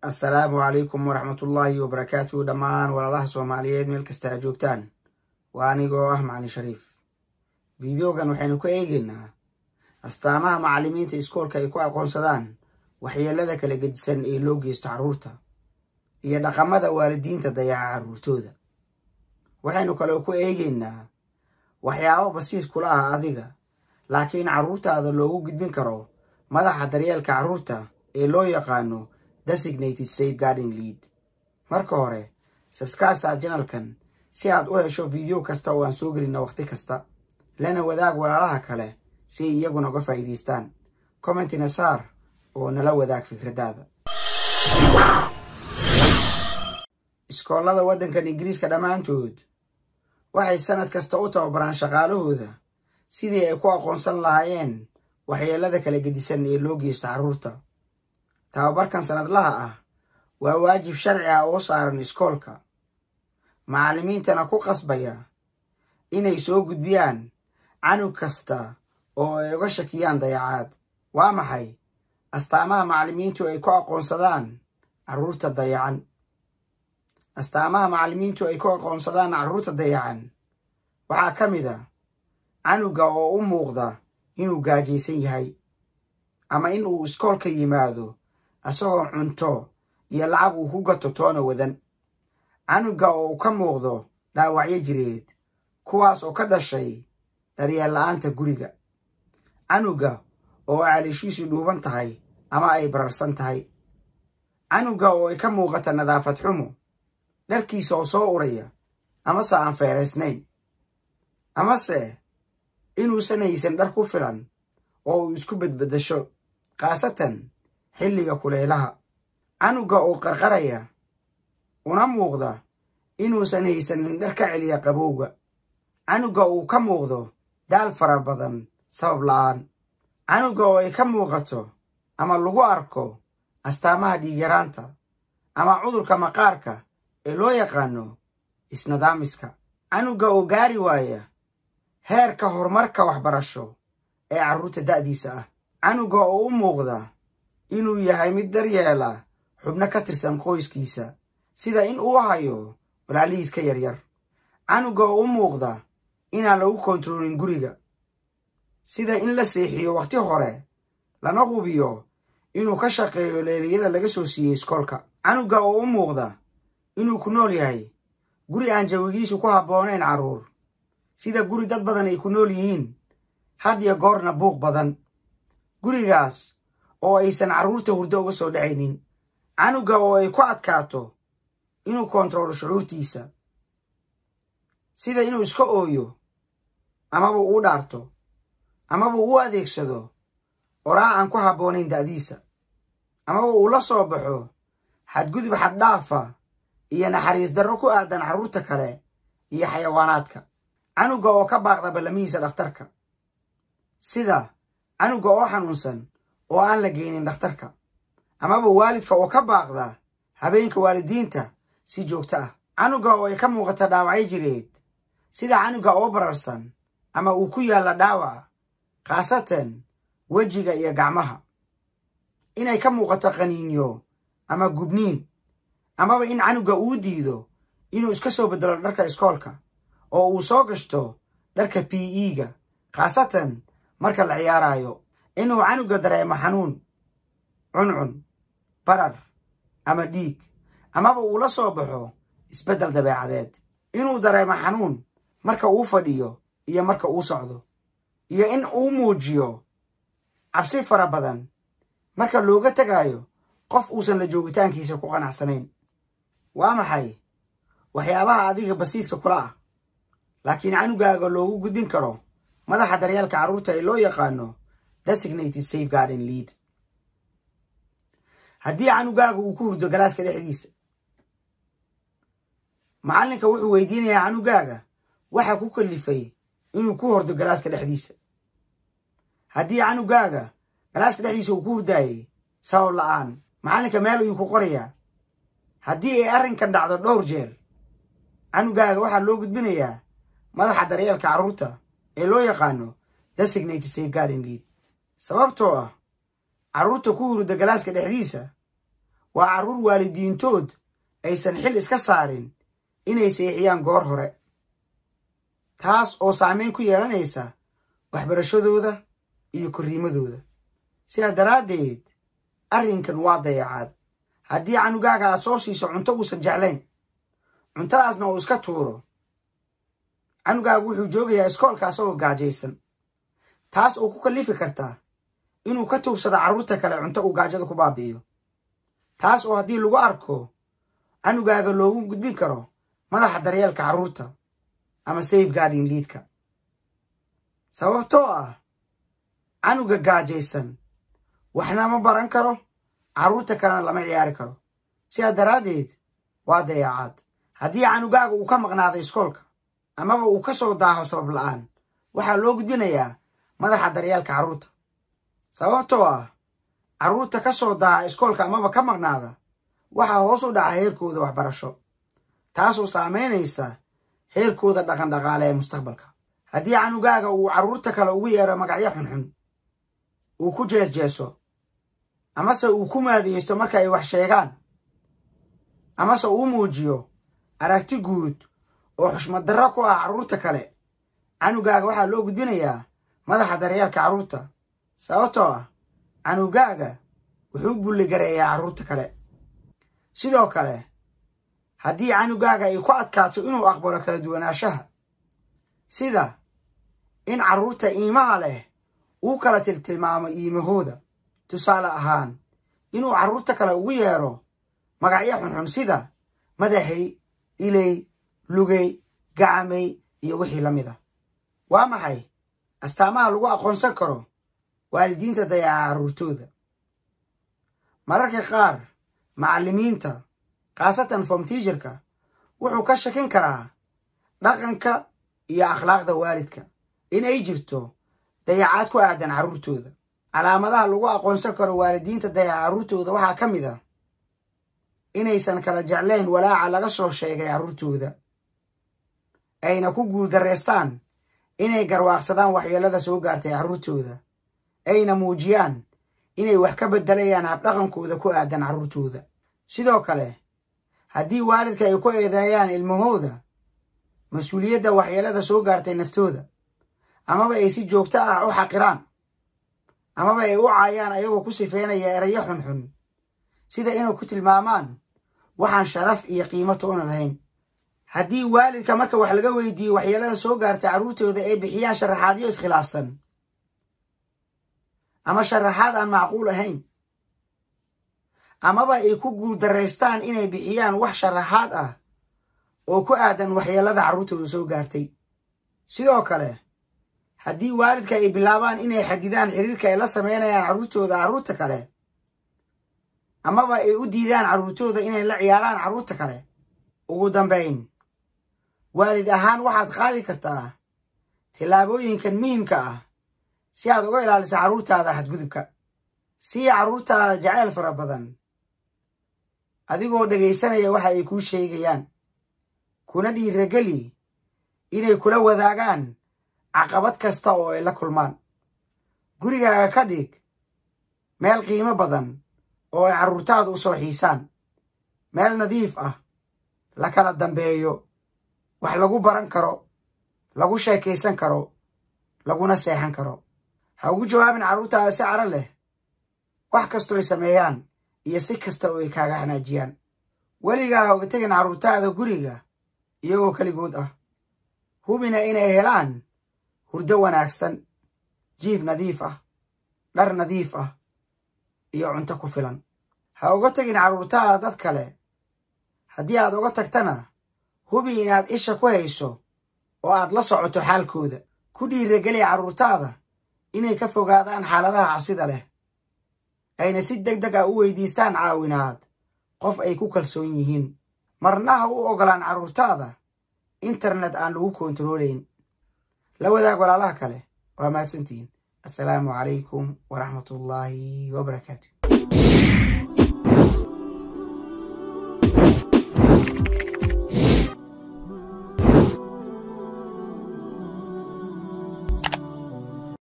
Assalamu alaikum warahmatullahi wabarakatuh dhammaan walaalaha Soomaaliyeed meel kasta aad joogtaan waa anigoo ah Macalin Shariif Videogan waxaynu ku eegaynaa astaamaha macallimiinta iskoolka ay ku aqoonsadaan waxyeelada kala gedisan ee loo geysto carruurta iyo dhaqamada waalidiinta dayaca carruurtooda waxaynu kaloo ku eegaynaa waxyaabo basiis kula ah adiga laakiin carruurtaada loogu gudbin karo madaxa daryeelka carruurta ee loo yaqaano designated safeguarding lead. Marka hore, subscribe saab channelkan si aad u hesho video kasta oo aan soo gelinno waqti kasta. Lana wadaag walaalaha kale si iyaguna uga faa'iideystaan. Commentina saar oo nala wadaag fikradaada. Iskoolada waddankan Ingiriiska dhammaantood waxay sanad kasta u tababaraan shaqaalahooda sidii ay ku aqoonsan lahaayeen waxyeelada kala gedisan ee loo geysto carruurta. Tababarkan sanadlaha ah waa waajib sharci ah oo saaran iskoolka macallimiintana ku qasbaya inay soo gudbiyaan canug kasta oo ay uga shakiyaan dayacaad waa maxay astaamaha macallimiintu ay ku aqoonsadaan carruurta dayacan astaamaha macallimiintu ay ku aqoonsadaan carruurta dayacan waxaa ka mid ah canuga oo u muuqda inuu gaajaysan yahay ama inuu iskoolka yimaado asagoo cunto iyo lacag uu ku gato toona wadan canuga oo ka muuqdo dhaawacyo jireed kuwaas oo ka dhashay daryeel la'aanta guriga canuga oo calooshiisu dhuuban tahay ama ay bararsan tahay canuga oo ay ka muuqata nadaafad xumo dharkiisa oo soo uraya amase aan feereysnayn amase inuusan haysan dhar ku filan oo uu isku bedbedasho khaasatan xilliga kulaylaha canuga oo qarqaraya una muuqda inuusan haysan indhar ka celiya qabowga canuga uu ka muuqdo daal fara badan sabab la'aan canuga oo ay ka muuqato ama lagu arko astaamaha dhiigyaraanta ama cudurka maqaarka ee loo yaqaano isnadaamiska canuga oo gaari waaya heerka horumarka waxbarasho ee carruurta da'diisa ah canuga oo u muuqda inuu yahay mid daryeela xubno ka tirsan qoyskiisa sida in uu hayo walaalihiis ka yaryar canuga oo u muuqda inaan lagu kontaroolin guriga sida in la seexiyo waqti hore lana hubiyo inuu ka shaqeeyo leeliyada laga soo siiyey iskoolka canuga oo u muuqda inuu ku nool yahay guri aan jawigiisu ku habboonayn carruur sida guri dad badan ay ku nool yihiin had iyo goorna buuq badan gurigaas oo aysan carruurta hurdo uga soo dhacaynin canuga oo ay ku adkaato inuu kontaroolo shucuurtiisa sida inuu iska ooyo amaba uu dhaarto amaba uu adeegsado oraa aan ku habboonayn da'diisa amaba uu la soo baxo xadgudub xaddhaafa iyo naxariis darro ku aadan carruurta kale iyo xayawaanaadka canuga oo ka baaqda ballamihiisa dhakhtarka sida canuga oo xanuunsan oo aan la geynin dhakhtarka amaba waalidka oo ka baaqda habeenka waalidiinta si joogto ah canuga oo ay ka muuqata dhaawacyo jireed sida canuga oo bararsan ama uu ku yaalla dhaawac khaasatan wejiga iyo gacmaha inay ka muuqato qaniinyo ama gubniin amaba in canuga uu diido inuu iska soo bedelo dharka iskoolka oo uu soo gashto dharka PE-ga khaasatan marka la ciyaarayo inuu canuga dareemo xanuun cuncun barar ama dhiig amaba uu la soo baxo isbeddel dabeecadeed inuu dareemo xanuun marka uu fadhiyo iyo marka uu socdo iyo in uu muujiyo cabsi fara badan marka looga tagaayo qof uusan la joogitaankiisa ku qanacsanayn waa maxay waxyaabaha adiga basiidka kula ah laakiin canugaaga loogu gudbin karo madaxa daryeelka carruurta ee loo yaqaano designated safeguarding lead haddii canugaaga uu ku hurdo galaaska dhexdiisa macallinka wuxuu weydiinayaa canugaaga waxa ku kallifay inuu ku hurdo galaaska dhexdiisa haddii canugaaga galaaska dhexdiisa uu ku hurdaayay sabab la'aan macallinka meel ayuu ku qorayaa haddii ay arrinkan dhacdo dhowr jeer canugaaga waxaa loo gudbinayaa madaxa daryeelka carruurta ee loo yaqaano designated safeguarding lead sababtoo ah carruurta ku hurda galaaska dhexdiisa waa carruur waalidiintood aysan xil iska saarin inay seexiyaan goor hore, taas oo saameyn ku yeelanaysa waxbarashadooda iyo korriimadooda. sidaa daraaddeed arrinkan waa dayacaad. haddii canugaaga aad soo siiso cunto uusan jeclayn, cuntadaasna uu iska tuuro, canugaagu wuxuu joogayaa iskoolka asagoo gaajaysan. taas oo ku kallifi kartaa inuu ka tuugsado carruurta kale cunto uu gaajada ku baabi'iyo. taas oo haddii lagu arko canugaaga loogu gudbin karo madaxa daryeelka carruurta ama safeguarding leadka, sababtoo ah canuga gaajaysan waxna ma baran karo, carruurta kalena lama ciyaari karo. sidaa daraaddeed waa dayacaad. haddii canugaaga uu ka maqnaaday iskoolka amaba uu ka soo daaho sabab la'aan, waxaa loo gudbinayaa madaxa daryeelka carruurta, sababtoo ah carruurta ka soo daaha iskoolka amaba ka maqnaada waxaa hoos u dhaca heerkooda waxbarasho, taasoo saameynaysa heerkooda dhaqan dhaqaale ee mustaqbalka. haddii canugaaga uu carruurta kale ugu yeero magacyo xunxun, uu ku jeesjeeso, amase uu ku maadiyeysto marka ay wax sheegaan, amase uu muujiyo aragti guud oo xushmad darro ku ah carruurta kale, canugaaga waxaa loo gudbinayaa madaxa daryeelka carruurta, sababtoo ah canugaaga wuxuu bulligareeyaa carruurta kale. sidoo kale haddii canugaaga ay ku adkaato inuu aqbalo kala duwanaanshaha, sida in carruurta iimaha leh uu kala tilmaamo iimahooda, tusaale ahaan inuu carruurta kale ugu yeero magacyo xunxun sida madaxay, ilay, lugay, gacmay iyo wixii la mid ah. waa maxay astaamaha lagu aqoonsan karo waalidiinta dayaca carruurtooda? mararka qaar macallimiinta, khaasatan form teacher-ka, wuxuu ka shakin karaa dhaqanka iyo akhlaaqda waalidka in ay jirto dayacaad ku aadan carruurtooda. calaamadaha lagu aqoonsan karo waalidiinta dayaca carruurtooda waxaa ka mid ah inaysan kala jeclayn walaaca laga soo sheegay carruurtooda, ayna ku guuldareystaan inay garwaaqsadaan waxyeelada soo gaartay carruurtooda, ayna muujiyaan inay wax ka beddelayaan habdhaqankooda ku aadan carruurtooda. sidoo kale haddii waalidka ay ku eedeeyaan ilmahooda mas-uuliyadda waxyeelada soo gaartay naftooda, amaba ay si joogto ah u xaqiraan, amaba ay u caayaan ayagoo ku sifeynaya erayo xunxun, sida inay ku tilmaamaan waxaan sharaf iyo qiimo toona lahayn. haddii waalidka marka wax laga weydiiyo waxyeelada soo gaartay carruurtooda ay bixiyaan sharaxaadyo iskhilaafsan ama sharaxaad aan macquul ahayn, amaba ay ku guuldareystaan inay bixiyaan wax sharaxaad ah oo ku aadan waxyeelada carruurtooda soo gaartay. sidoo kale haddii waalidka ay bilaabaan inay xadidaan xiriirka ay la sameynayaan carruurtooda carruurta kale, amaba ay u diidaan carruurtooda inay la ciyaaraan carruurta kale, ugu dambayn waalid ahaan waxaad qaadi kartaa tillaabooyinkan muhiimka ah si aad uga ilaaliso carruurtaada xadgudubka. sii carruurtaada jacayl fara badan adigoo dhegaysanaya waxa ay kuu sheegayaan, kuna dhiirageli inay kula wadaagaan caqabad kasta oo ay la kulmaan. gurigaaga ka dhig meel qiimo badan oo ay carruurtaadu u soo xiisaan, meel nadiif ah, la kala dambeeyo, wax lagu baran karo, lagu sheekaysan karo, laguna seexan karo. ha ugu jawaabin carruurtaada si caro leh wax kastoo ay sameeyaan iyo si kasta oo ay kaaga xanaajiyaan. weligaaga uga tegin carruurtaada guriga iyagoo keligood ah. hubina inay helaan hurdo wanaagsan, jiif nadiif ah, dhar nadiif ah iyo cunto ku filan. ha uga tegin carruurtaada dad kale. haddii aad uga tagtana hubi inaad isha ku hayso oo aad la socoto xaalkooda. ku dhiirageli carruurtaada inay ka fogaadaan xaaladaha cabsida leh, ayna si degdeg ah u weydiistaan caawinaad qof ay ku kalsoon yihiin. marna ha u ogolaan carruurtaada internet aan lagu koontaroolayn. la wadaag walaalaha kale. waa mahadsantihiin. assalaamu calaykum waraxmatullaahi wabarakaatu.